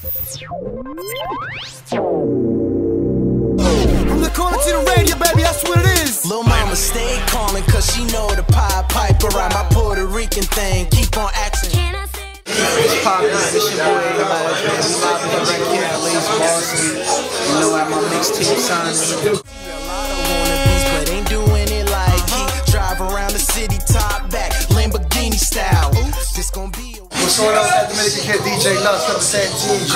From the corner to the radio, baby, that's what it is. Lil' mama stay calling, cause she know the Pied Piper ride. My Puerto Rican thing, keep on acting. It's poppin', it's your boy, Elijah. I'm live right here at Lee's Bar Suite. You know how my mixtape signs do. A lot of wannabes, but ain't doing it like he. Drive around the city, top back, Lamborghini style. This gon' be a what's going on? At the Dominican Kid DJ Lux, up at Team G.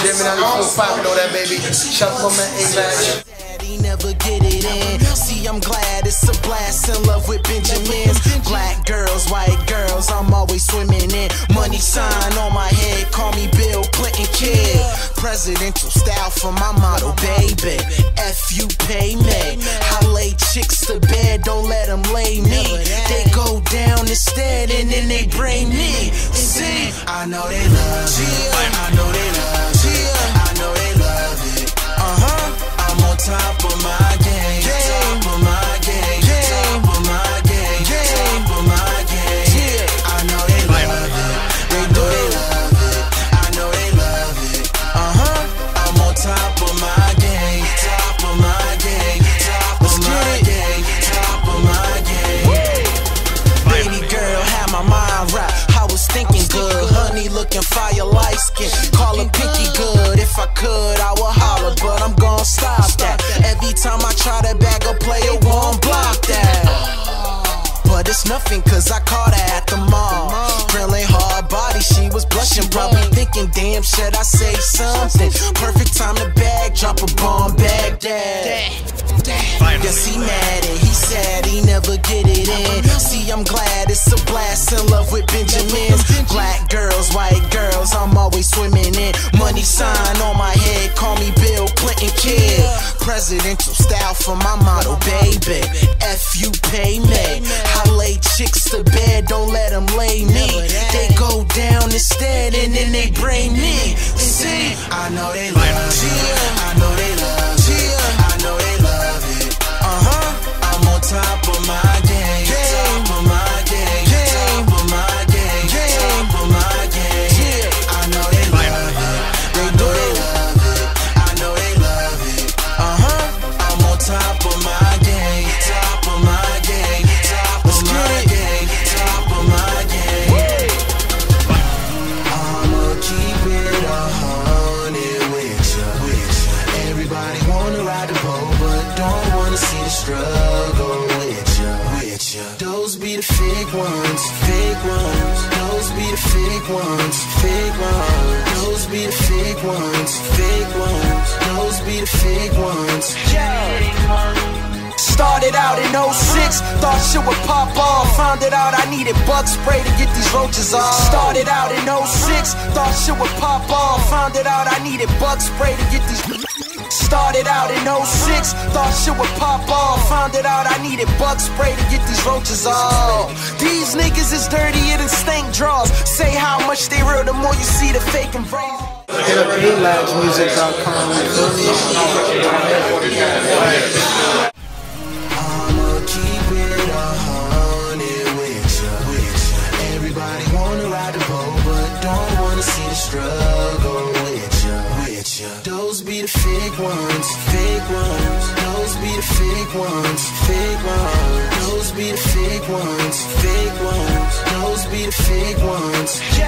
Gemini 4-5, you know that, baby. Shout out to my man, A-Match. Daddy never get it in. See, I'm glad it's a blast. In love with Benjamins. Black girls, white girls, I'm always swimming in. Money sign on my head, call me Bill Clinton Kid. Presidential style for my motto, baby. F you pay me. I lay chicks to bed, don't let them lay me. They go down instead and then they bring me. See, I know they love it. I know they love it. I know they love it. I'm on top of my game. Top of my game. Top of my game. Top of my game. I know they love it. They know they love it. I know they love it. I'm on top of my game. Top of my game. Top of my game. Top of my game. Baby girl, have my mind right. Thinking good, honey looking fire light skin. Call her Pinky Good. If I could, I would holler, but I'm gon' stop that. Every time I try to bag a player, won't block that. But it's nothing, cause I caught her at the mall. Drilling hard body, she was blushing. Probably thinking, damn, should I say something? Perfect time to bag, drop a bomb, Baghdad. Yes, he mad and he sad, he never get it in. See, I'm glad it's a blast, in love with Benjamins. Black girls, white girls, I'm always swimming in. Money sign on my head, call me Bill Clinton Kid. Presidential style for my motto, baby. F you pay me. I lay chicks to bed, don't let them lay me. They go down instead and then they bring me. See, I know they love it. I know they love it. I know they love it. I'm on top of my game. Top of my game. Top of my game. Top of my game. I know they love it. They know they love it. I know they love it. I'm on top of my game. Top of my game. Top of my game. Top of my game. I'ma keep it 100 with ya. Everybody wanna ride the boat, don't wanna see the struggle with ya, with ya. Those be the fake ones, fake ones. Those be the fake ones, fake ones. Those be the fake ones, fake ones. Those be the fake ones. Yeah. Started out in 06, thought shit would pop off. Found it out I needed bug spray to get these roaches off. Started out in 06, thought shit would pop off. Found it out I needed bug spray to get these. Started out in 06, thought shit would pop off. Found it out I needed bug spray to get these roaches off. These niggas is dirtier than stank draws. Say how much they real, the more you see the fake and brazen. Hit up BLabsMusic.com. Keep it 100 with ya. Everybody wanna ride the boat, but don't wanna see the struggle with ya, with ya. Those be the fake ones, fake ones. Those be the fake ones, fake ones. Those be the fake ones, fake ones. Those be the fake ones.